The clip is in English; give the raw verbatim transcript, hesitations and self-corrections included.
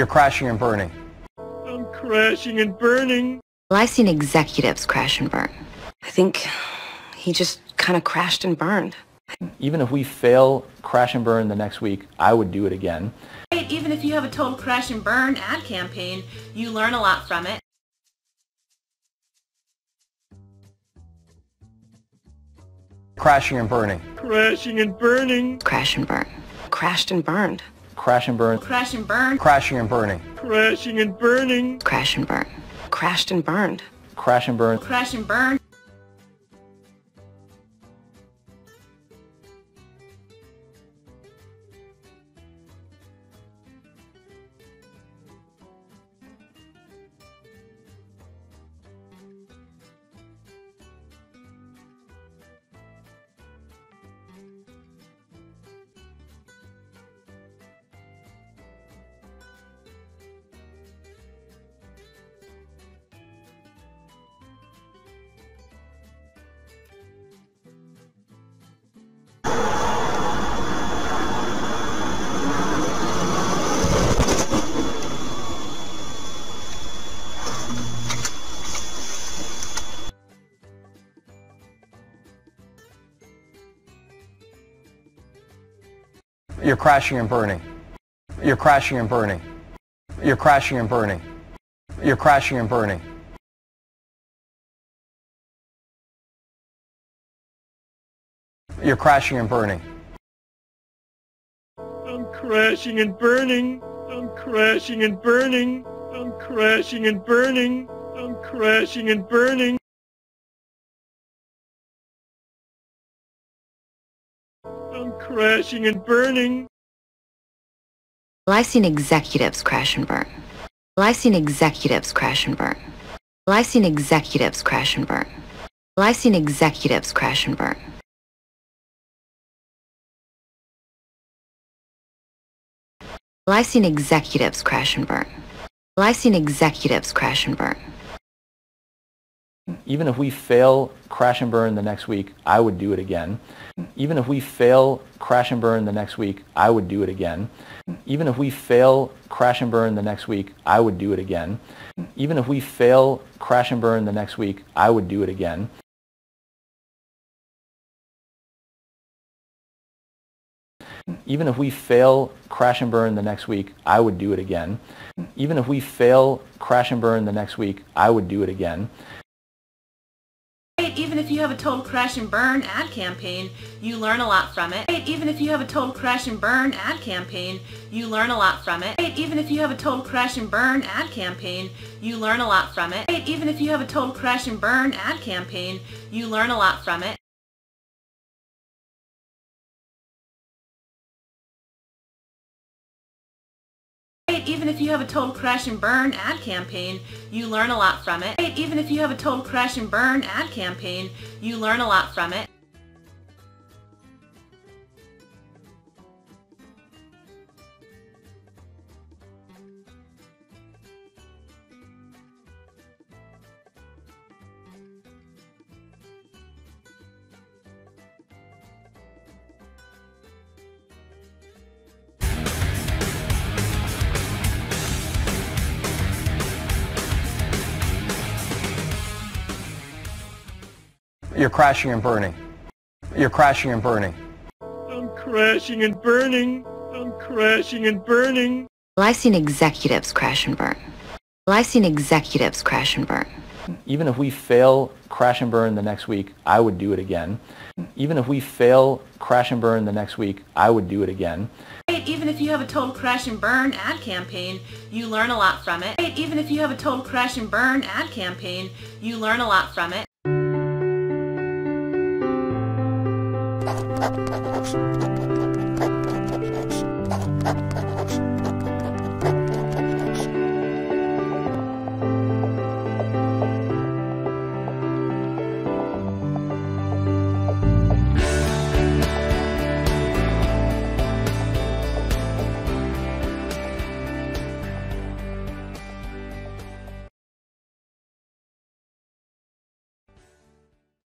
You're crashing and burning. I'm crashing and burning. Well, I've seen executives crash and burn. I think he just kind of crashed and burned. Even if we fail crash and burn the next week, I would do it again. Even if you have a total crash and burn ad campaign, you learn a lot from it. Crashing and burning. Crashing and burning. Crash and burn. Crashed and burned. Crash and burn. Crash and burn. Crashing and burning. Crashing and burning. Crash and burn. Crashed and burned. Crash and burn. Crash and burn. You're crashing and burning. You're crashing and burning. You're crashing and burning. You're crashing and burning. You're crashing and burning. I'm crashing and burning. I'm crashing and burning. I'm crashing and burning. I'm crashing and burning. I'm crashing and burning. Well, I've seen executives crash and burn. Well, I've seen executives crash and burn. Well, I've seen executives crash and burn. Well, I've seen executives crash and burn. Well, I've seen executives crash and burn. Well, I've seen executives crash and burn. Even if we fail crash and burn the next week, I would do it again. Even if we fail crash and burn the next week, I would do it again. Even if we fail crash and burn the next week, I would do it again. Even if we fail crash and burn the next week, I would do it again. Even if we fail crash and burn the next week, I would do it again. Even if we fail crash and burn the next week, I would do it again. Even if you have a total crash and burn ad campaign, you learn a lot from it. Even if you have a total crash and burn ad campaign, you learn a lot from it. Even if you have a total crash and burn ad campaign, you learn a lot from it. Even if you have a total crash and burn ad campaign, you learn a lot from it. Even if you have a total crash and burn ad campaign, you learn a lot from it. Even if you have a total crash and burn ad campaign, you learn a lot from it. You're crashing and burning. You're crashing and burning. I'm crashing and burning. I'm crashing and burning. Well, I've seen executives crash and burn. Well, I've seen executives crash and burn. Even if we fail crash and burn the next week, I would do it again. Even if we fail crash and burn the next week, I would do it again. Even if you have a total crash and burn ad campaign, you learn a lot from it. Even if you have a total crash and burn ad campaign, you learn a lot from it. That's